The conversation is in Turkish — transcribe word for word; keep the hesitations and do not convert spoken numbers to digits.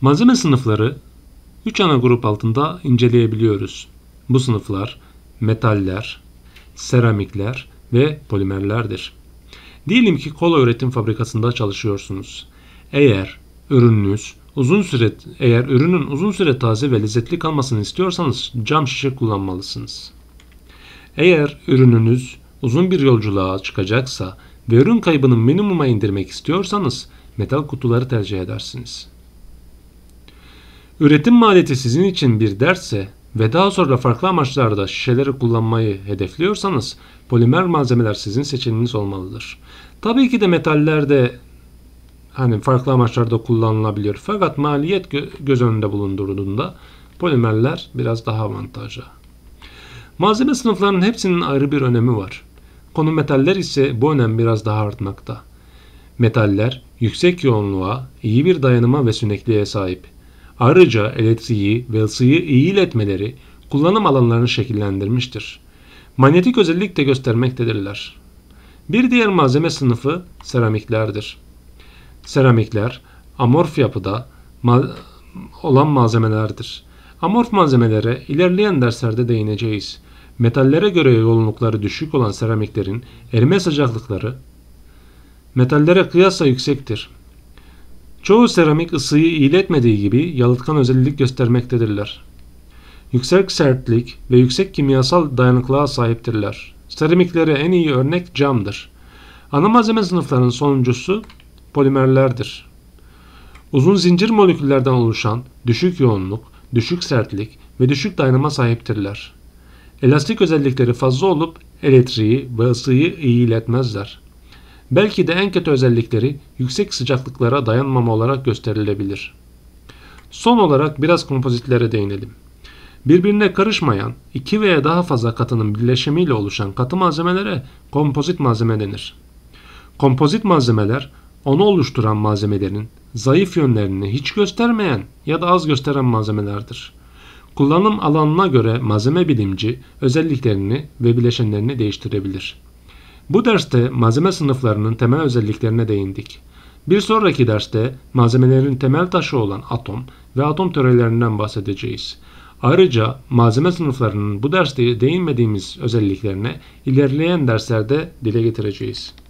Malzeme sınıfları üç ana grup altında inceleyebiliyoruz. Bu sınıflar metaller, seramikler ve polimerlerdir. Diyelim ki kola üretim fabrikasında çalışıyorsunuz. Eğer ürününüz uzun süre eğer ürünün uzun süre taze ve lezzetli kalmasını istiyorsanız cam şişe kullanmalısınız. Eğer ürününüz uzun bir yolculuğa çıkacaksa ve ürün kaybını minimuma indirmek istiyorsanız metal kutuları tercih edersiniz. Üretim maliyeti sizin için bir dersse ve daha sonra farklı amaçlarda şişeleri kullanmayı hedefliyorsanız polimer malzemeler sizin seçiminiz olmalıdır. Tabii ki de metaller de hani farklı amaçlarda kullanılabilir, fakat maliyet göz önünde bulundurduğunda polimerler biraz daha avantajlı. Malzeme sınıflarının hepsinin ayrı bir önemi var. Konu metaller ise bu önem biraz daha artmakta. Metaller yüksek yoğunluğa, iyi bir dayanıma ve sünekliğe sahip. Ayrıca elektriği ve ısıyı iyi iletmeleri kullanım alanlarını şekillendirmiştir. Manyetik özellik de göstermektedirler. Bir diğer malzeme sınıfı seramiklerdir. Seramikler amorf yapıda ma- olan malzemelerdir. Amorf malzemelere ilerleyen derslerde değineceğiz. Metallere göre yoğunlukları düşük olan seramiklerin erime sıcaklıkları metallere kıyasla yüksektir. Çoğu seramik ısıyı iletmediği gibi yalıtkan özellik göstermektedirler. Yüksek sertlik ve yüksek kimyasal dayanıklılığa sahiptirler. Seramiklere en iyi örnek camdır. Ana malzeme sınıflarının sonuncusu polimerlerdir. Uzun zincir moleküllerden oluşan düşük yoğunluk, düşük sertlik ve düşük dayanıma sahiptirler. Elastik özellikleri fazla olup elektriği ve ısıyı iyi iletmezler. Belki de en kötü özellikleri yüksek sıcaklıklara dayanmama olarak gösterilebilir. Son olarak biraz kompozitlere değinelim. Birbirine karışmayan iki veya daha fazla katının birleşimiyle oluşan katı malzemelere kompozit malzeme denir. Kompozit malzemeler onu oluşturan malzemelerin zayıf yönlerini hiç göstermeyen ya da az gösteren malzemelerdir. Kullanım alanına göre malzeme bilimci özelliklerini ve bileşenlerini değiştirebilir. Bu derste malzeme sınıflarının temel özelliklerine değindik. Bir sonraki derste malzemelerin temel taşı olan atom ve atom teorilerinden bahsedeceğiz. Ayrıca malzeme sınıflarının bu derste değinmediğimiz özelliklerine ilerleyen derslerde dile getireceğiz.